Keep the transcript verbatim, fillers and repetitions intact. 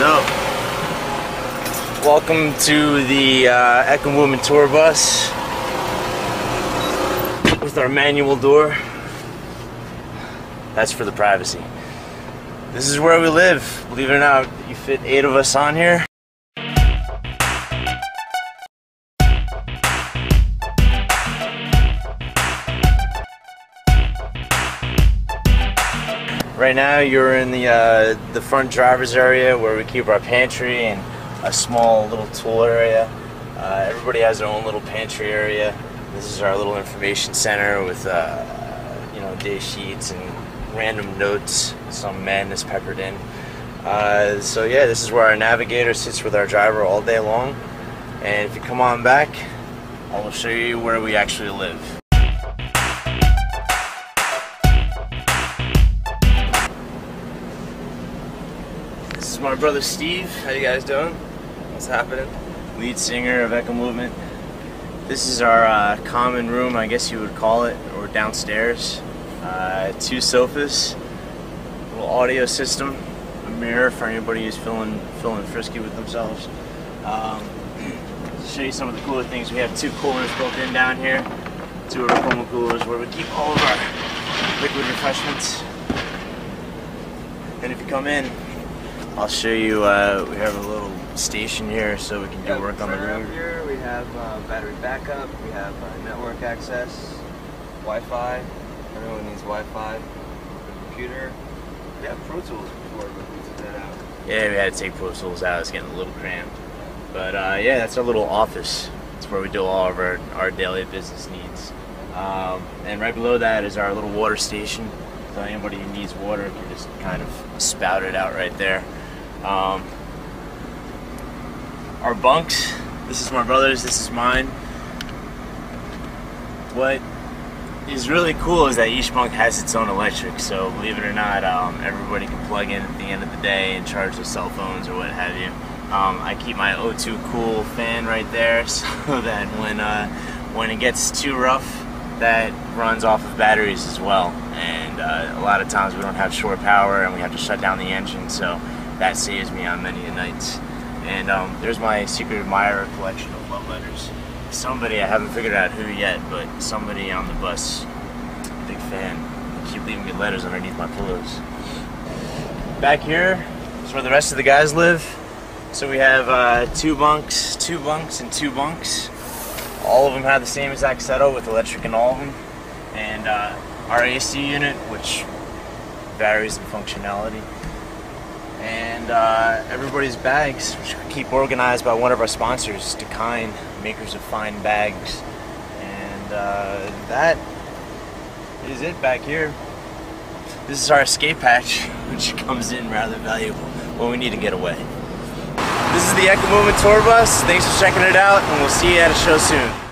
up? Welcome to the uh, Echo Woman tour bus with our manual door. That's for the privacy. This is where we live. Believe it or not, you fit eight of us on here. Right now you're in the, uh, the front driver's area where we keep our pantry and a small little tool area. Uh, everybody has their own little pantry area. This is our little information center with uh, you know, day sheets and random notes, some madness peppered in. Uh, so yeah, this is where our navigator sits with our driver all day long. And if you come on back, I will show you where we actually live. This is my brother Steve. How you guys doing? What's happening? Lead singer of Echo Movement. This is our uh, common room, I guess you would call it, or downstairs. Uh, two sofas, a little audio system, a mirror for anybody who's feeling feeling frisky with themselves. Um, show you some of the cooler things. We have two coolers built in down here, two Echo coolers where we keep all of our liquid refreshments. And if you come in, I'll show you, uh, we have a little station here so we can do work on the room. Here we have uh, battery backup, we have uh, network access, Wi-Fi, everyone needs Wi-Fi, computer. We have Pro Tools before, but we took that out. Yeah, we had to take Pro Tools out, it's getting a little cramped. But uh, yeah, that's our little office. It's where we do all of our, our daily business needs. Um, and right below that is our little water station. So anybody who needs water can just kind of spout it out right there. Um, our bunks, this is my brother's, this is mine. What is really cool is that each bunk has its own electric, so believe it or not, um, everybody can plug in at the end of the day and charge their cell phones or what have you. Um, I keep my O two cool fan right there so that when, uh, when it gets too rough, that runs off of batteries as well. And uh, a lot of times we don't have shore power and we have to shut down the engine, so that saves me on many nights. And um, there's my secret admirer collection of love letters. Somebody, I haven't figured out who yet, but somebody on the bus, big fan, they keep leaving me letters underneath my pillows. Back here is where the rest of the guys live. So we have uh, two bunks, two bunks, and two bunks. All of them have the same exact setup with electric in all of them. And uh, our A C unit, which varies in functionality. And uh, everybody's bags, which we keep organized by one of our sponsors, Dakine, makers of fine bags. And uh, that is it back here. This is our escape hatch, which comes in rather valuable when we need to get away. This is the Echo Movement tour bus. Thanks for checking it out, and we'll see you at a show soon.